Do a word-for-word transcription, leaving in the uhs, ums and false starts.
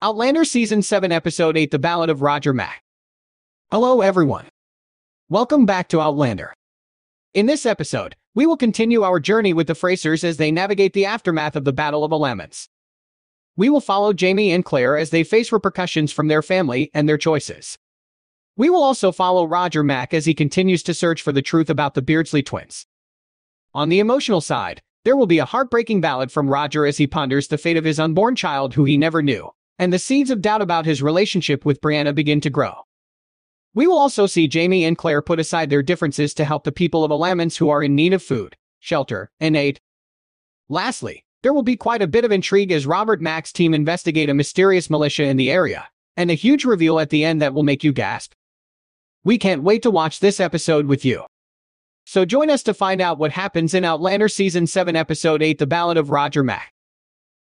Outlander Season seven Episode eight, The Ballad of Roger Mac. Hello everyone. Welcome back to Outlander. In this episode, we will continue our journey with the Frasers as they navigate the aftermath of the Battle of Alamance. We will follow Jamie and Claire as they face repercussions from their family and their choices. We will also follow Roger Mac as he continues to search for the truth about the Beardsley twins. On the emotional side, there will be a heartbreaking ballad from Roger as he ponders the fate of his unborn child who he never knew, and the seeds of doubt about his relationship with Brianna begin to grow. We will also see Jamie and Claire put aside their differences to help the people of Alamance who are in need of food, shelter, and aid. Lastly, there will be quite a bit of intrigue as Roger Mac's team investigate a mysterious militia in the area, and a huge reveal at the end that will make you gasp. We can't wait to watch this episode with you. So join us to find out what happens in Outlander Season seven Episode eight, The Ballad of Roger Mac.